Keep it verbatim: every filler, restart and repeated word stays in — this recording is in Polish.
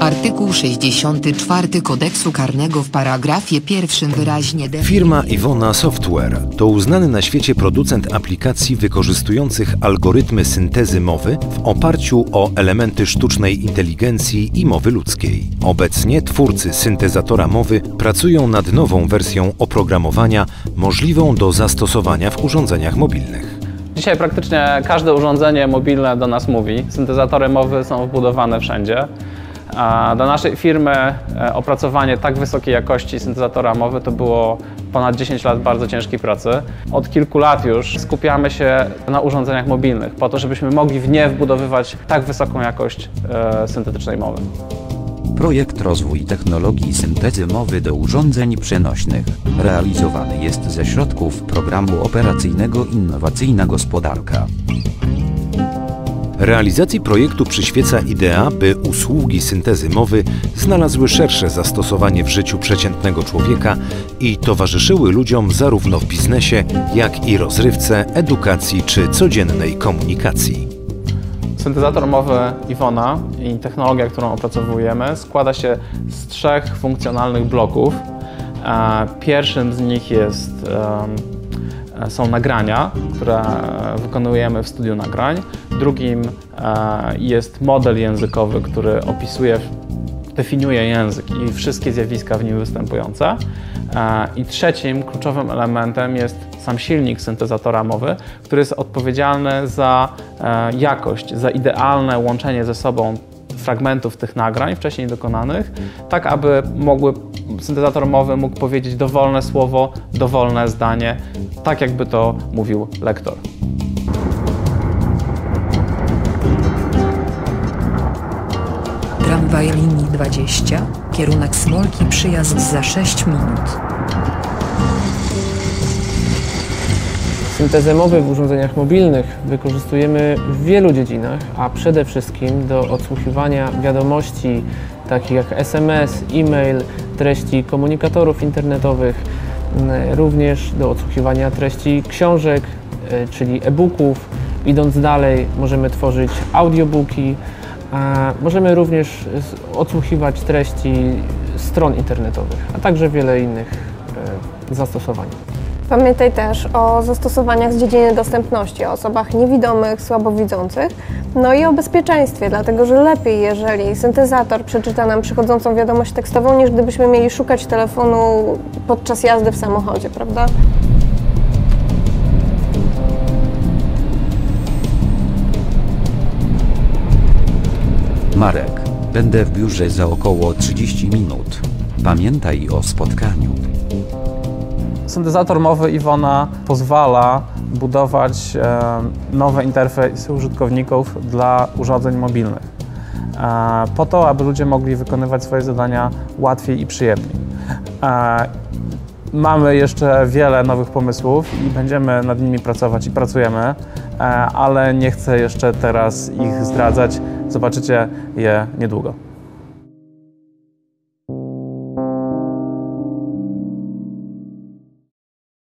Artykuł sześćdziesiąty czwarty Kodeksu Karnego w paragrafie pierwszym wyraźnie definiuje. Firma IVONA Software to uznany na świecie producent aplikacji wykorzystujących algorytmy syntezy mowy w oparciu o elementy sztucznej inteligencji i mowy ludzkiej. Obecnie twórcy syntezatora mowy pracują nad nową wersją oprogramowania możliwą do zastosowania w urządzeniach mobilnych. Dzisiaj praktycznie każde urządzenie mobilne do nas mówi. Syntezatory mowy są wbudowane wszędzie. A dla naszej firmy opracowanie tak wysokiej jakości syntezatora mowy to było ponad dziesięć lat bardzo ciężkiej pracy. Od kilku lat już skupiamy się na urządzeniach mobilnych po to, żebyśmy mogli w nie wbudowywać tak wysoką jakość syntetycznej mowy. Projekt Rozwój technologii syntezy mowy do urządzeń przenośnych realizowany jest ze środków Programu Operacyjnego Innowacyjna Gospodarka. Realizacji projektu przyświeca idea, by usługi syntezy mowy znalazły szersze zastosowanie w życiu przeciętnego człowieka i towarzyszyły ludziom zarówno w biznesie, jak i rozrywce, edukacji czy codziennej komunikacji. Syntezator mowy IVONA i technologia, którą opracowujemy, składa się z trzech funkcjonalnych bloków. Pierwszym z nich jest, są nagrania, które wykonujemy w studiu nagrań. Drugim jest model językowy, który opisuje, definiuje język i wszystkie zjawiska w nim występujące. I trzecim kluczowym elementem jest sam silnik syntezatora mowy, który jest odpowiedzialny za jakość, za idealne łączenie ze sobą fragmentów tych nagrań wcześniej dokonanych, tak aby mogły, syntezator mowy mógł powiedzieć dowolne słowo, dowolne zdanie, tak jakby to mówił lektor. Tramwaj linii dwadzieścia, kierunek Smolki, przyjazd za sześć minut. Syntezę mowy w urządzeniach mobilnych wykorzystujemy w wielu dziedzinach, a przede wszystkim do odsłuchiwania wiadomości takich jak S M S, e-mail, treści komunikatorów internetowych, również do odsłuchiwania treści książek, czyli e-booków. Idąc dalej, możemy tworzyć audiobooki, a możemy również odsłuchiwać treści stron internetowych, a także wiele innych zastosowań. Pamiętaj też o zastosowaniach z dziedziny dostępności, o osobach niewidomych, słabowidzących, no i o bezpieczeństwie, dlatego że lepiej, jeżeli syntezator przeczyta nam przychodzącą wiadomość tekstową, niż gdybyśmy mieli szukać telefonu podczas jazdy w samochodzie, prawda? Marek, będę w biurze za około trzydzieści minut. Pamiętaj o spotkaniu. Syntezator mowy IVONA pozwala budować nowe interfejsy użytkowników dla urządzeń mobilnych, po to, aby ludzie mogli wykonywać swoje zadania łatwiej i przyjemniej. Mamy jeszcze wiele nowych pomysłów i będziemy nad nimi pracować i pracujemy, ale nie chcę jeszcze teraz ich zdradzać. Zobaczycie je niedługo.